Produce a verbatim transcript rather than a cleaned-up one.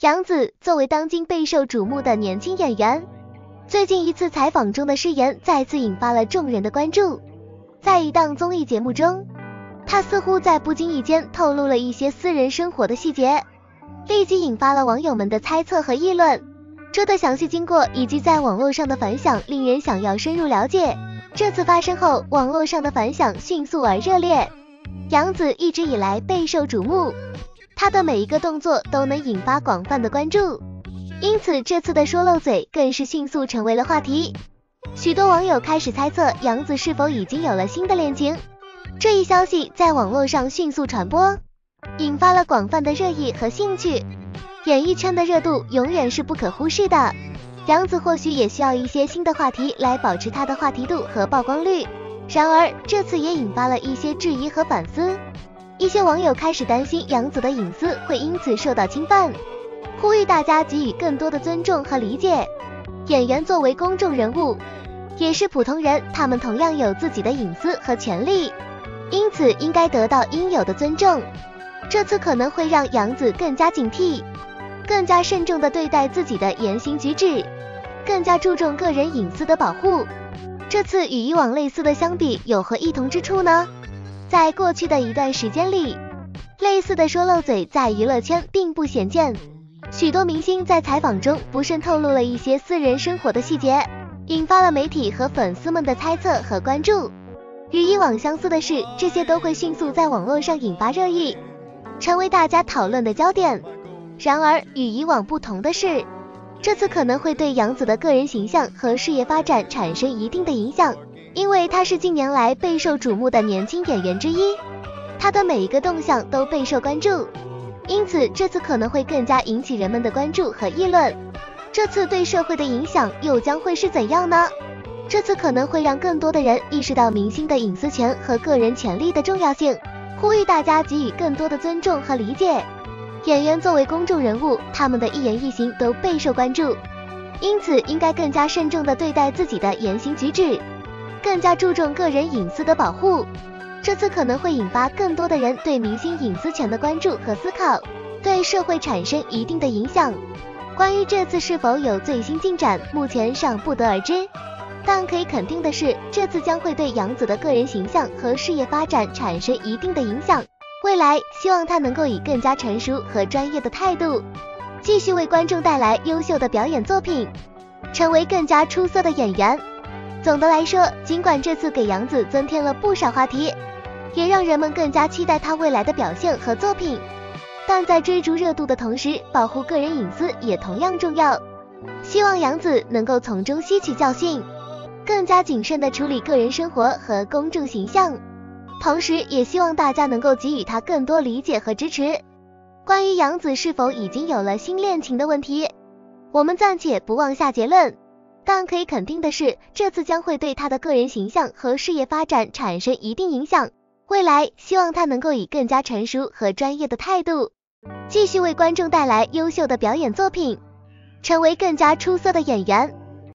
杨紫作为当今备受瞩目的年轻演员，最近一次采访中的失言再次引发了众人的关注。在一档综艺节目中，她似乎在不经意间透露了一些私人生活的细节，立即引发了网友们的猜测和议论。这的详细经过以及在网络上的反响，令人想要深入了解。这次发生后，网络上的反响迅速而热烈。杨紫一直以来备受瞩目，她的每一个动作都能引发广泛的关注，因此这次的说漏嘴更是迅速成为了话题。许多网友开始猜测杨紫是否已经有了新的恋情，这一消息在网络上迅速传播，引发了广泛的热议和兴趣。演艺圈的热度永远是不可忽视的，杨紫或许也需要一些新的话题来保持她的话题度和曝光率。然而，这次也引发了一些质疑和反思，一些网友开始担心杨紫的隐私会因此受到侵犯，呼吁大家给予更多的尊重和理解。演员作为公众人物，也是普通人，他们同样有自己的隐私和权利，因此应该得到应有的尊重。这次可能会让杨紫更加警惕，更加慎重地对待自己的言行举止，更加注重个人隐私的保护。这次与以往类似的相比，有何异同之处呢？在过去的一段时间里，类似的说漏嘴在娱乐圈并不鲜见，许多明星在采访中不慎透露了一些私人生活的细节，引发了媒体和粉丝们的猜测和关注。与以往相似的是，这些都会迅速在网络上引发热议，成为大家讨论的焦点。然而，与以往不同的是，这次可能会对杨紫的个人形象和事业发展产生一定的影响，因为她是近年来备受瞩目的年轻演员之一，她的每一个动向都备受关注，因此这次可能会更加引起人们的关注和议论。这次对社会的影响又将会是怎样呢？这次可能会让更多的人意识到明星的隐私权和个人权利的重要性，呼吁大家给予更多的尊重和理解。演员作为公众人物，他们的一言一行都备受关注，因此应该更加慎重地对待自己的言行举止，更加注重个人隐私的保护。这次可能会引发更多的人对明星隐私权的关注和思考，对社会产生一定的影响。关于这次是否有最新进展，目前尚不得而知，但可以肯定的是，这次将会对杨紫的个人形象和事业发展产生一定的影响。未来，希望他能够以更加成熟和专业的态度，继续为观众带来优秀的表演作品，成为更加出色的演员。总的来说，尽管这次给杨紫增添了不少话题，也让人们更加期待她未来的表现和作品，但在追逐热度的同时，保护个人隐私也同样重要。希望杨紫能够从中吸取教训，更加谨慎地处理个人生活和公众形象。同时也希望大家能够给予她更多理解和支持。关于杨紫是否已经有了新恋情的问题，我们暂且不妄下结论，但可以肯定的是，这次将会对她的个人形象和事业发展产生一定影响。未来，希望她能够以更加成熟和专业的态度，继续为观众带来优秀的表演作品，成为更加出色的演员。